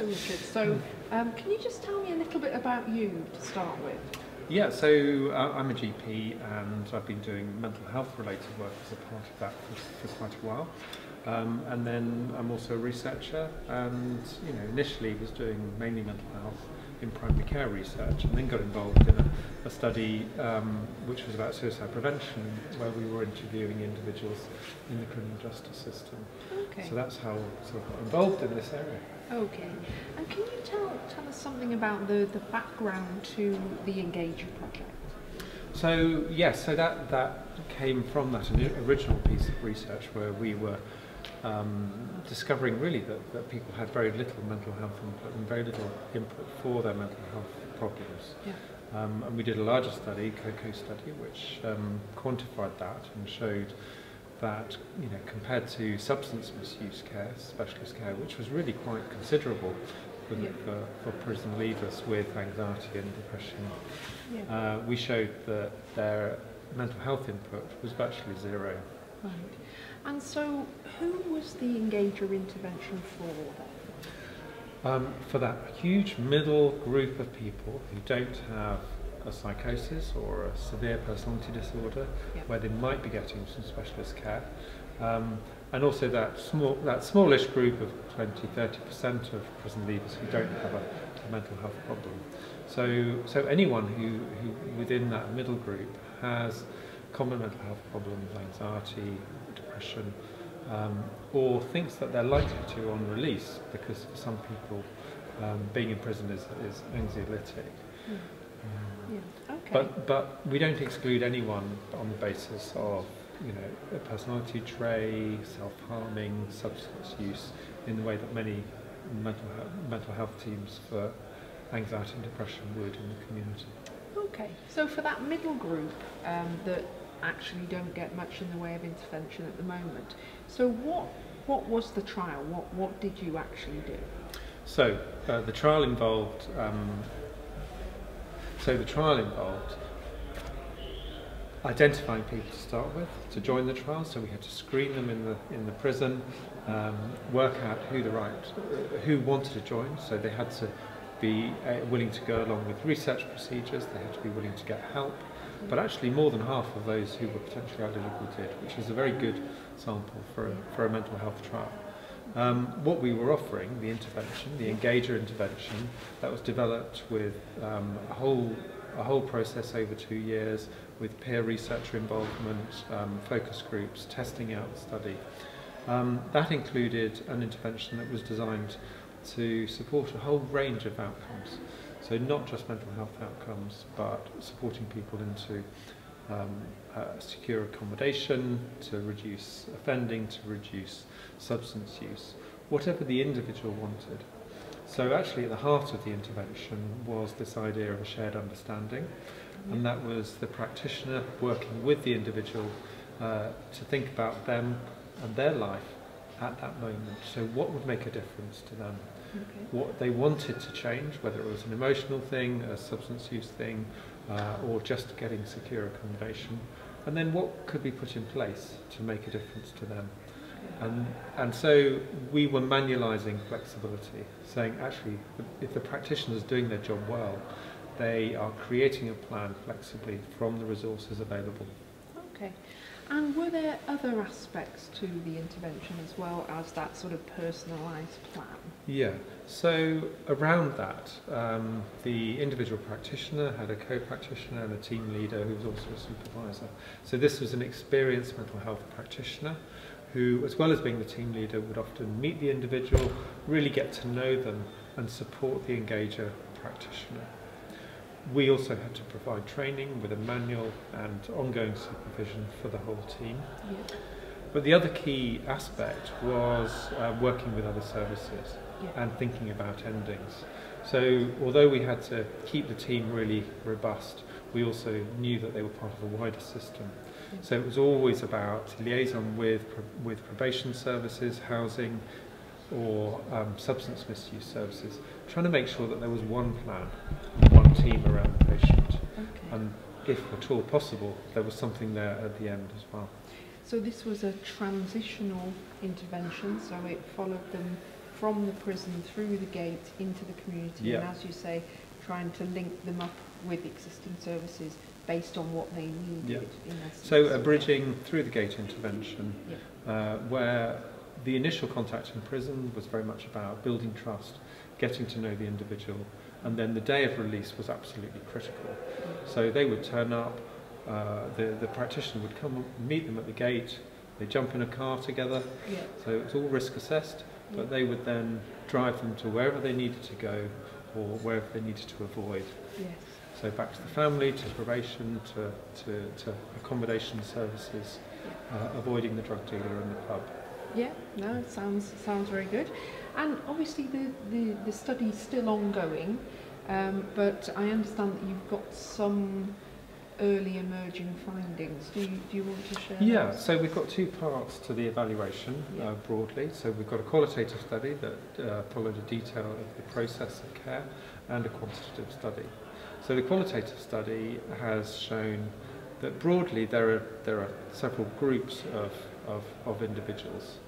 Hello, Richard. So can you just tell me a little bit about you to start with? Yeah, so I'm a GP and I've been doing mental health related work as a part of that for quite a while. And then I'm also a researcher and, you know, initially was doing mainly mental health in primary care research and then got involved in a study which was about suicide prevention where we were interviewing individuals in the criminal justice system. Okay. So that's how sort of involved in this area. Okay, and can you tell us something about the background to the Engager project? So yes, yeah, so that came from that original piece of research where we were discovering really that people had very little mental health input and very little input for their mental health problems. Yeah. And we did a larger study, COCO study, which quantified that and showed that, you know, compared to substance misuse care, specialist care, which was really quite considerable for prison leavers with anxiety and depression, yeah, we showed that their mental health input was virtually zero. Right. And so who was the Engager intervention for then? For that huge middle group of people who don't have a psychosis or a severe personality disorder, yep, where they might be getting some specialist care, and also that smallish group of 20–30% of prison leavers who don't have a mental health problem. So anyone who within that middle group has common mental health problems, anxiety, depression, or thinks that they're likely to on release, because for some people being in prison is anxiolytic. Mm. Yeah. Okay. But we don't exclude anyone on the basis of, you know, a personality trait, self-harming, substance use, in the way that many mental health teams for anxiety and depression would in the community. Okay, so for that middle group that actually don't get much in the way of intervention at the moment, so what was the trial? What did you actually do? So the trial involved. So the trial involved identifying people to start with to join the trial. So we had to screen them in the prison, work out who wanted to join. So they had to be willing to go along with research procedures. They had to be willing to get help. But actually, more than half of those who were potentially eligible did, which is a very good sample for a mental health trial. What we were offering, the intervention, the Engager intervention, that was developed with a whole process over 2 years, with peer researcher involvement, focus groups, testing out the study. That included an intervention that was designed to support a whole range of outcomes. So not just mental health outcomes, but supporting people into secure accommodation, to reduce offending, to reduce substance use, whatever the individual wanted. So actually at the heart of the intervention was this idea of a shared understanding, and that was the practitioner working with the individual to think about them and their life at that moment. So what would make a difference to them? Okay. What they wanted to change, whether it was an emotional thing, a substance use thing, or just getting secure accommodation, and then what could be put in place to make a difference to them. And so we were manualising flexibility, saying actually if the practitioner is doing their job well, they are creating a plan flexibly from the resources available. Okay. And were there other aspects to the intervention as well as that sort of personalised plan? Yeah, so around that, the individual practitioner had a co-practitioner and a team leader who was also a supervisor. So this was an experienced mental health practitioner who, as well as being the team leader, would often meet the individual, really get to know them and support the Engager practitioner. We also had to provide training with a manual and ongoing supervision for the whole team. Yeah. But the other key aspect was working with other services, yeah, and thinking about endings. So although we had to keep the team really robust, we also knew that they were part of a wider system. Yeah. So it was always about liaison with probation services, housing, or substance misuse services, trying to make sure that there was one plan, one team around the patient. Okay. And if at all possible, there was something there at the end as well. So this was a transitional intervention, so it followed them from the prison through the gate into the community, yeah. And as you say, trying to link them up with existing services based on what they needed. Yeah. In essence. So a bridging through the gate intervention, yeah. Where the initial contact in prison was very much about building trust, getting to know the individual, and then the day of release was absolutely critical. So they would turn up, the practitioner would come meet them at the gate, they jump in a car together, yeah. So it was all risk assessed, but yeah. They would then drive them to wherever they needed to go or wherever they needed to avoid. Yes. So back to the family, to probation, to accommodation services, avoiding the drug dealer and the pub. Yeah, no, it sounds very good. And obviously the study is still ongoing, but I understand that you've got some early emerging findings. Do you want to share? Yeah, those? So we've got two parts to the evaluation, yeah. Broadly. So we've got a qualitative study that followed a detail of the process of care, and a quantitative study. So the qualitative study has shown that broadly there are several groups of individuals.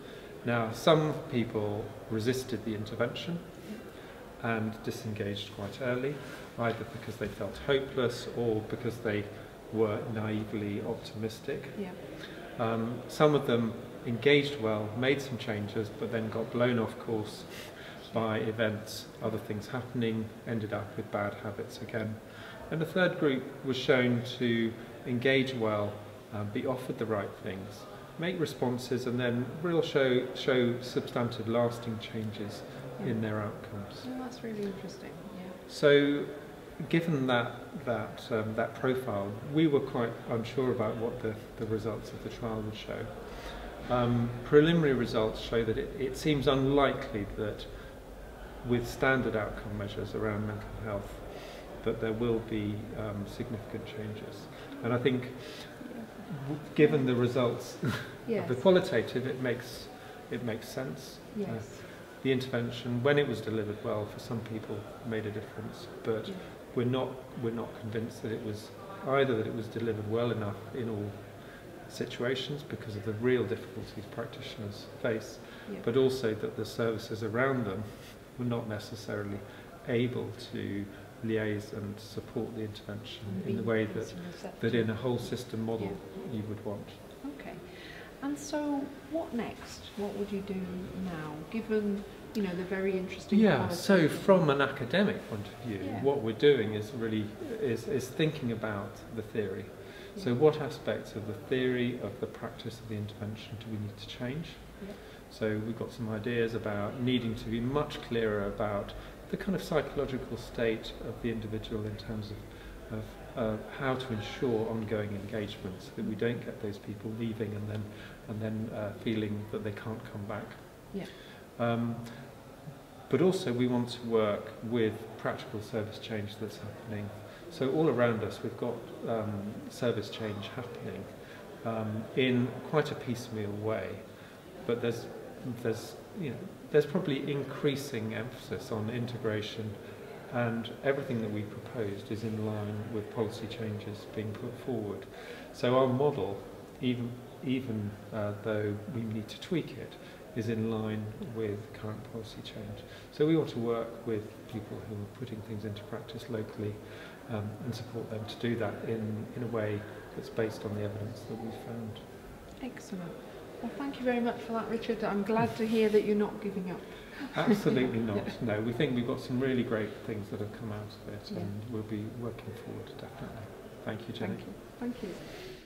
Now, some people resisted the intervention and disengaged quite early, either because they felt hopeless or because they were naively optimistic. Yeah. Some of them engaged well, made some changes, but then got blown off course by events, other things happening, ended up with bad habits again. And the third group was shown to engage well, be offered the right things, make responses, and then show substantive lasting changes, yeah. In their outcomes. Well, that's really interesting. Yeah. So, given that profile, we were quite unsure about what the results of the trial would show. Preliminary results show that it seems unlikely that, with standard outcome measures around mental health, that there will be significant changes. And I think, given the results, yes. Of the qualitative, it makes sense. Yes. The intervention, when it was delivered well, for some people made a difference, but yes. we're not convinced that it was delivered well enough in all situations because of the real difficulties practitioners face, yeah. But also that the services around them were not necessarily able to liaise and support the intervention in the way that in a whole system model, yeah. You would want. Okay, and so what next? What would you do now, given the very interesting? Yeah, so from an academic point of view, yeah. What we're doing is really is thinking about the theory. Yeah. So what aspects of the theory of the practice of the intervention do we need to change? Yeah. So we've got some ideas about needing to be much clearer about the kind of psychological state of the individual in terms of how to ensure ongoing engagement, so that we don't get those people leaving and then feeling that they can't come back. Yeah. But also we want to work with practical service change that's happening. So all around us we've got service change happening in quite a piecemeal way, but there's probably increasing emphasis on integration, and everything that we proposed is in line with policy changes being put forward. So our model, even though we need to tweak it, is in line with current policy change. So we want to work with people who are putting things into practice locally, and support them to do that in a way that's based on the evidence that we've found. Excellent. Well, thank you very much for that, Richard. I'm glad to hear that you're not giving up. Absolutely not. No, we think we've got some really great things that have come out of it, yeah. And we'll be working forward, definitely. Thank you, Jenny. Thank you. Thank you.